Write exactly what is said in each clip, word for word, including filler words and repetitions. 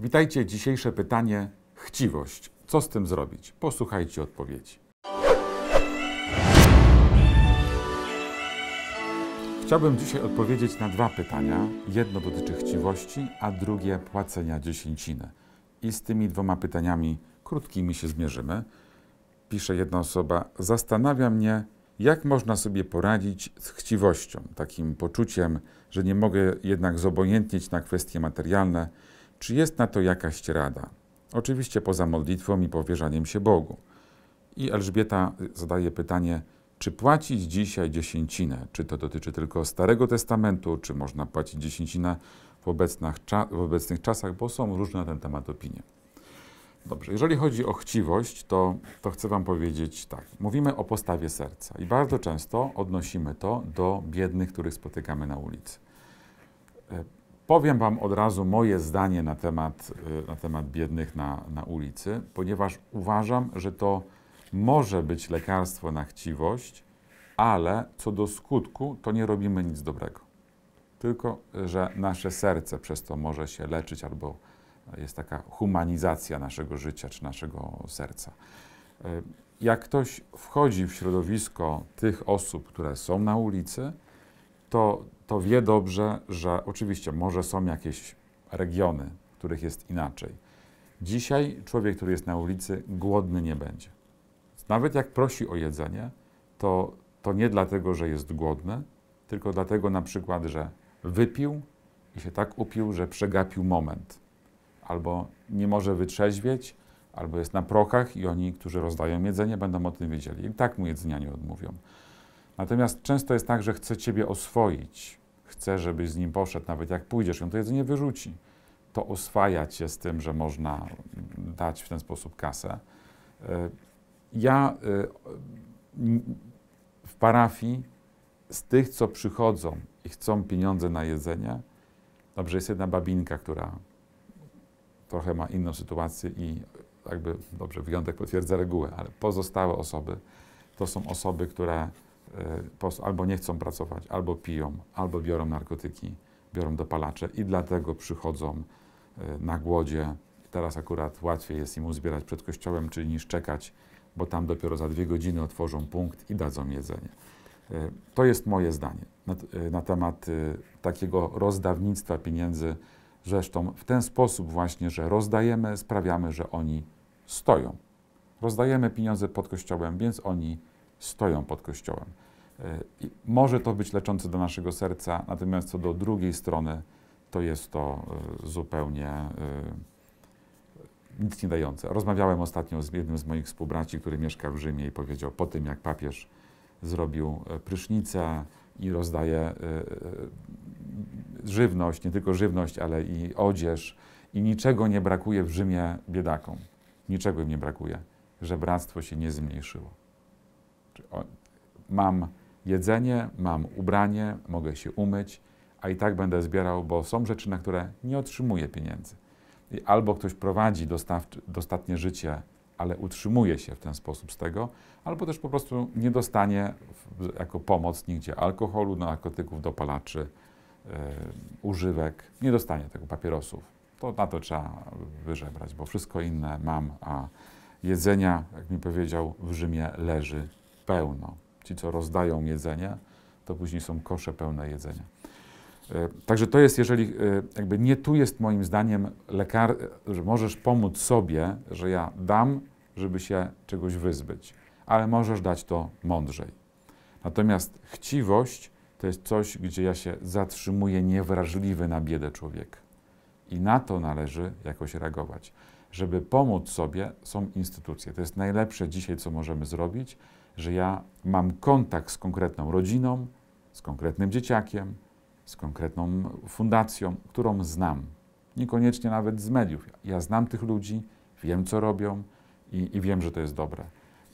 Witajcie, dzisiejsze pytanie, chciwość. Co z tym zrobić? Posłuchajcie odpowiedzi. Chciałbym dzisiaj odpowiedzieć na dwa pytania. Jedno dotyczy chciwości, a drugie płacenia dziesięciny. I z tymi dwoma pytaniami krótkimi się zmierzymy. Pisze jedna osoba, zastanawia mnie, jak można sobie poradzić z chciwością, takim poczuciem, że nie mogę jednak zobojętnieć na kwestie materialne. Czy jest na to jakaś rada? Oczywiście poza modlitwą i powierzaniem się Bogu. I Elżbieta zadaje pytanie, czy płacić dzisiaj dziesięcinę? Czy to dotyczy tylko Starego Testamentu? Czy można płacić dziesięcinę w obecnych, w obecnych czasach? Bo są różne na ten temat opinie. Dobrze, jeżeli chodzi o chciwość, to, to chcę wam powiedzieć tak. Mówimy o postawie serca i bardzo często odnosimy to do biednych, których spotykamy na ulicy. Powiem wam od razu moje zdanie na temat, na temat biednych na, na ulicy, ponieważ uważam, że to może być lekarstwo na chciwość, ale co do skutku, to nie robimy nic dobrego. Tylko, że nasze serce przez to może się leczyć, albo jest taka humanizacja naszego życia czy naszego serca. Jak ktoś wchodzi w środowisko tych osób, które są na ulicy, to, to wie dobrze, że oczywiście może są jakieś regiony, w których jest inaczej. Dzisiaj człowiek, który jest na ulicy, głodny nie będzie. Nawet jak prosi o jedzenie, to, to nie dlatego, że jest głodny, tylko dlatego na przykład, że wypił i się tak upił, że przegapił moment. Albo nie może wytrzeźwieć, albo jest na prochach i oni, którzy rozdają jedzenie, będą o tym wiedzieli. I tak mu jedzenia nie odmówią. Natomiast często jest tak, że chce ciebie oswoić. Chce, żebyś z nim poszedł, nawet jak pójdziesz, on to jedzenie wyrzuci. To oswaja cię z tym, że można dać w ten sposób kasę. Ja w parafii z tych, co przychodzą i chcą pieniądze na jedzenie, dobrze, jest jedna babinka, która trochę ma inną sytuację i jakby, dobrze, wyjątek potwierdza regułę, ale pozostałe osoby to są osoby, które albo nie chcą pracować, albo piją, albo biorą narkotyki, biorą dopalacze i dlatego przychodzą na głodzie. Teraz akurat łatwiej jest im uzbierać przed kościołem, czyli niż czekać, bo tam dopiero za dwie godziny otworzą punkt i dadzą jedzenie. To jest moje zdanie na, na temat takiego rozdawnictwa pieniędzy. Zresztą w ten sposób właśnie, że rozdajemy, sprawiamy, że oni stoją. Rozdajemy pieniądze pod kościołem, więc oni stoją pod kościołem. I może to być leczące do naszego serca, natomiast co do drugiej strony, to jest to zupełnie nic nie dające. Rozmawiałem ostatnio z jednym z moich współbraci, który mieszka w Rzymie i powiedział, po tym jak papież zrobił prysznicę i rozdaje żywność, nie tylko żywność, ale i odzież i niczego nie brakuje w Rzymie biedakom. Niczego im nie brakuje, że bractwo się nie zmniejszyło. Mam jedzenie, mam ubranie, mogę się umyć, a i tak będę zbierał, bo są rzeczy, na które nie otrzymuję pieniędzy. Albo ktoś prowadzi dostatnie życie, ale utrzymuje się w ten sposób z tego, albo też po prostu nie dostanie jako pomoc nigdzie alkoholu, narkotyków, dopalaczy, yy, używek. Nie dostanie tego, papierosów. To na to trzeba wyżebrać, bo wszystko inne mam, a jedzenia, jak mi powiedział, w Rzymie leży pełno. Ci, co rozdają jedzenie, to później są kosze pełne jedzenia. Także to jest, jeżeli jakby nie tu jest moim zdaniem lekar, że możesz pomóc sobie, że ja dam, żeby się czegoś wyzbyć, ale możesz dać to mądrzej. Natomiast chciwość to jest coś, gdzie ja się zatrzymuję niewrażliwy na biedę człowieka. I na to należy jakoś reagować. Żeby pomóc sobie, są instytucje. To jest najlepsze dzisiaj, co możemy zrobić, że ja mam kontakt z konkretną rodziną, z konkretnym dzieciakiem, z konkretną fundacją, którą znam. Niekoniecznie nawet z mediów. Ja znam tych ludzi, wiem, co robią i, i wiem, że to jest dobre.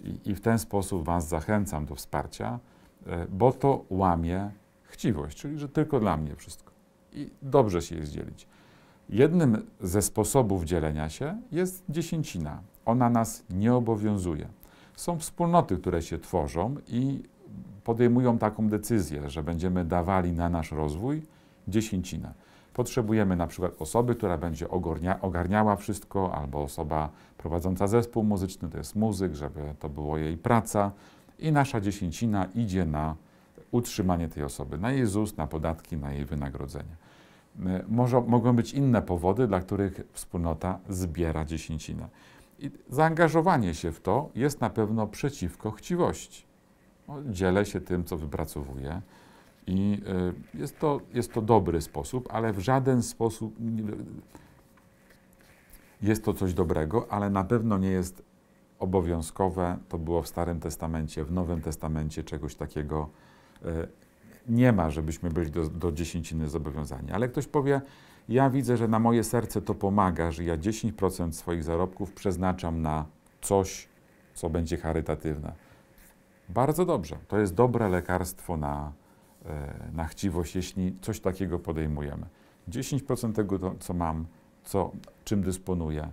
I, I w ten sposób was zachęcam do wsparcia, bo to łamie chciwość, czyli że tylko dla mnie wszystko. I dobrze się jest dzielić. Jednym ze sposobów dzielenia się jest dziesięcina. Ona nas nie obowiązuje. Są wspólnoty, które się tworzą i podejmują taką decyzję, że będziemy dawali na nasz rozwój dziesięcinę. Potrzebujemy na przykład osoby, która będzie ogarnia, ogarniała wszystko, albo osoba prowadząca zespół muzyczny, to jest muzyk, żeby to była jej praca. I nasza dziesięcina idzie na utrzymanie tej osoby, na jej ZUS, na podatki, na jej wynagrodzenie. Może, mogą być inne powody, dla których wspólnota zbiera dziesięcinę. I zaangażowanie się w to jest na pewno przeciwko chciwości. No, dzielę się tym, co wypracowuję i y, jest to, jest to dobry sposób, ale w żaden sposób jest to coś dobrego, ale na pewno nie jest obowiązkowe. To było w Starym Testamencie, w Nowym Testamencie czegoś takiego y, nie ma, żebyśmy byli do, do dziesięciny zobowiązani. Ale ktoś powie, ja widzę, że na moje serce to pomaga, że ja dziesięć procent swoich zarobków przeznaczam na coś, co będzie charytatywne. Bardzo dobrze. To jest dobre lekarstwo na, na chciwość, jeśli coś takiego podejmujemy. dziesięć procent tego, co mam, co, czym dysponuję,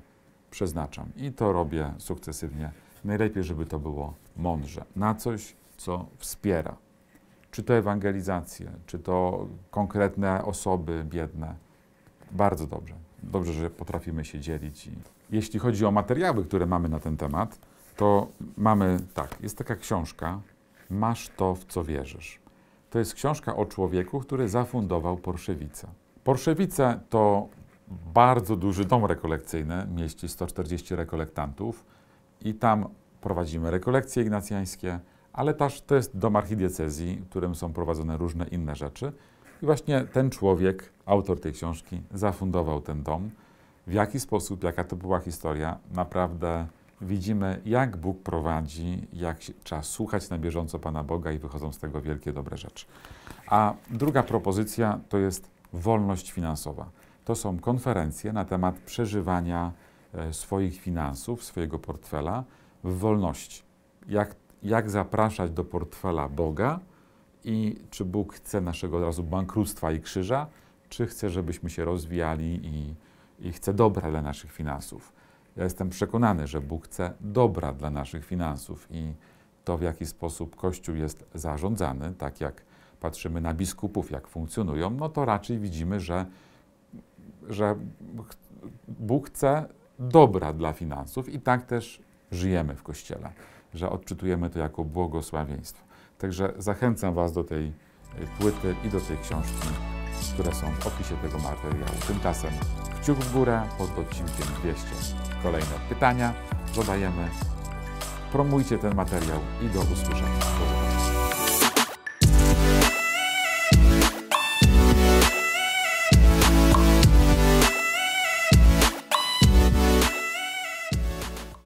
przeznaczam. I to robię sukcesywnie. Najlepiej, żeby to było mądrze. Na coś, co wspiera. Czy to ewangelizacje, czy to konkretne osoby biedne. Bardzo dobrze. Dobrze, że potrafimy się dzielić. I jeśli chodzi o materiały, które mamy na ten temat, to mamy, tak, jest taka książka Masz to, w co wierzysz. To jest książka o człowieku, który zafundował Porszewice. Porszewice to bardzo duży dom rekolekcyjny, mieści sto czterdziestu rekolektantów i tam prowadzimy rekolekcje ignacjańskie, ale też to jest dom archidiecezji, w którym są prowadzone różne inne rzeczy. I właśnie ten człowiek, autor tej książki, zafundował ten dom. W jaki sposób, jaka to była historia, naprawdę widzimy, jak Bóg prowadzi, jak się, trzeba słuchać na bieżąco Pana Boga i wychodzą z tego wielkie, dobre rzeczy. A druga propozycja to jest wolność finansowa. To są konferencje na temat przeżywania e, swoich finansów, swojego portfela w wolności. Jak, jak zapraszać do portfela Boga i czy Bóg chce naszego od razu bankructwa i krzyża, czy chce, żebyśmy się rozwijali i, i chce dobra dla naszych finansów. Ja jestem przekonany, że Bóg chce dobra dla naszych finansów i to, w jaki sposób Kościół jest zarządzany, tak jak patrzymy na biskupów, jak funkcjonują, no to raczej widzimy, że, że Bóg chce dobra dla finansów i tak też żyjemy w Kościele, że odczytujemy to jako błogosławieństwo. Także zachęcam Was do tej płyty i do tej książki, które są w opisie tego materiału. Tymczasem kciuk w górę pod odcinkiem dwieście. Kolejne pytania zadajemy. Promujcie ten materiał i do usłyszenia.